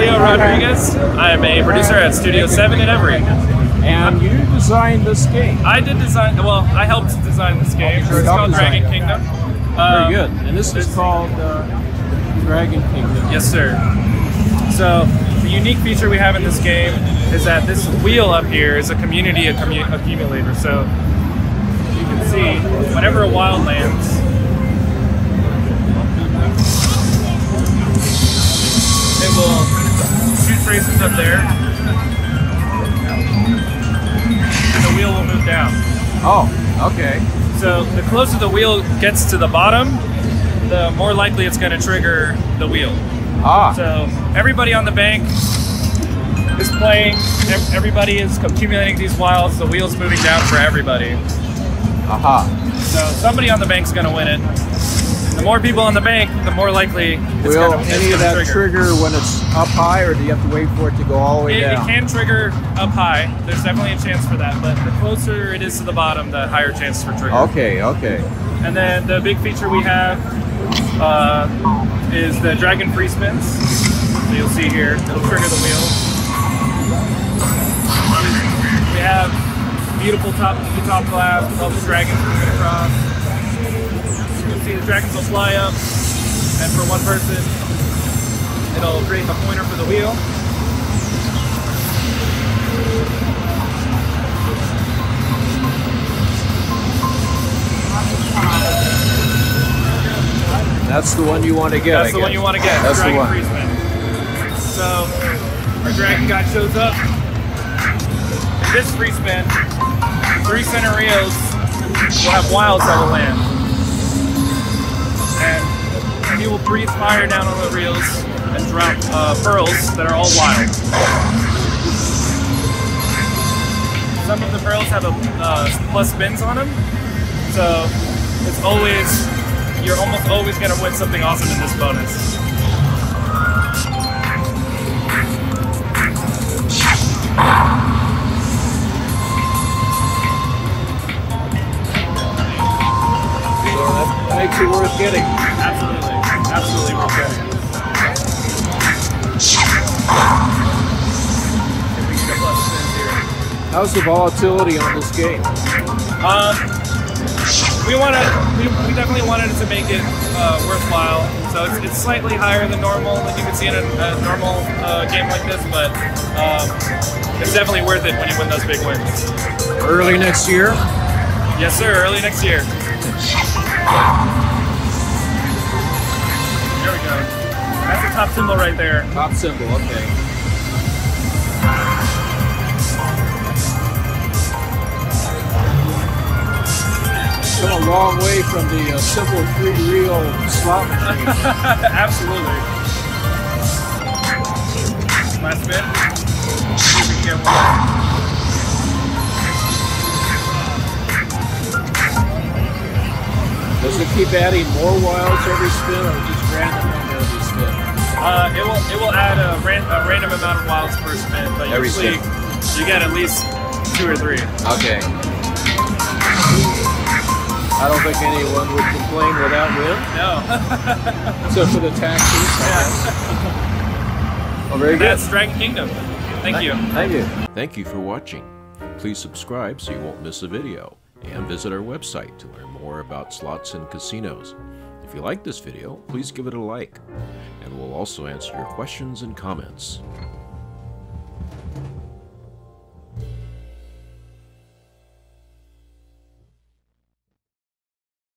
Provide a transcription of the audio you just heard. Leo Rodriguez. I am a producer at Studio 7 in Everi. And you designed this game? I did design, well, I helped design this game. It's called Dragon Kingdom. Very good. And this is called Dragon Kingdom. Yes, sir. So, the unique feature we have in this game is that this wheel up here is a community accumulator. So, you can see, whenever a wild lands, it will shoot traces up there, and the wheel will move down. Oh, okay. So, the closer the wheel gets to the bottom, the more likely it's going to trigger the wheel. Ah. So everybody on the bank is playing, everybody is accumulating these wilds, the wheel's moving down for everybody. Aha. So somebody on the bank's going to win it. The more people on the bank, the more likely it's going to trigger. Will any of that trigger when it's up high, or do you have to wait for it to go all the way down? It can trigger up high. There's definitely a chance for that, but the closer it is to the bottom, the higher chance for trigger. Okay, okay. And then the big feature we have is the Dragon Free Spins. So you'll see here, it'll trigger the wheel. We have beautiful top glass with all the dragons moving across. You'll see the dragons will fly up, and for one person, it'll create the pointer for the wheel. That's the one you want to get. That's the one you want to get. That's the one. So our dragon god shows up. In this free spin, three scenarios will have wilds that will land, and he will breathe fire down on the reels and drop pearls that are all wild. Some of the pearls have a plus spins on them, so it's always. You're almost always going to win something awesome in this bonus. That makes it worth getting. Absolutely. Absolutely worth getting. How's the volatility on this game? We definitely wanted to make it worthwhile, so it's slightly higher than normal, as you can see in a normal game like this, but it's definitely worth it when you win those big wins. Early next year? Yes, sir, early next year. There we go. That's the top symbol right there. Top symbol, okay. Come a long way from the simple three-reel slot machine. Absolutely. Last bit. See if we can get one. Does it keep adding more wilds every spin, or just random on every spin? It will add a random amount of wilds per spin, but usually you get at least 2 or 3. Okay. I don't think anyone would complain without win. No. Except for the taxis. Yeah. Well, very good. That's Dragon Kingdom. Thank you. Thank you. Thank you for watching. Please subscribe so you won't miss a video, and visit our website to learn more about slots and casinos. If you like this video, please give it a like, and we'll also answer your questions and comments.